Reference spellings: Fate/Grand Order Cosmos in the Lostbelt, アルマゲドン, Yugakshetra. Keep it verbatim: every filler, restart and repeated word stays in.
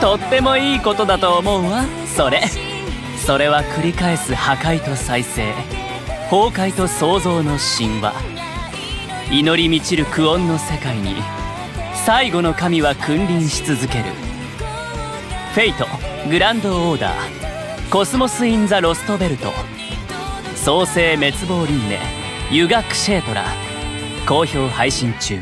とってもいいことだと思うわ。それそれは繰り返す破壊と再生、崩壊と創造の神話、祈り満ちる苦音の世界に最後の神は君臨し続ける。フェイト、グランドオーダー、コスモス・イン・ザ・ロストベルト、創世滅亡輪廻、ユガ・クシェートラ、好評配信中。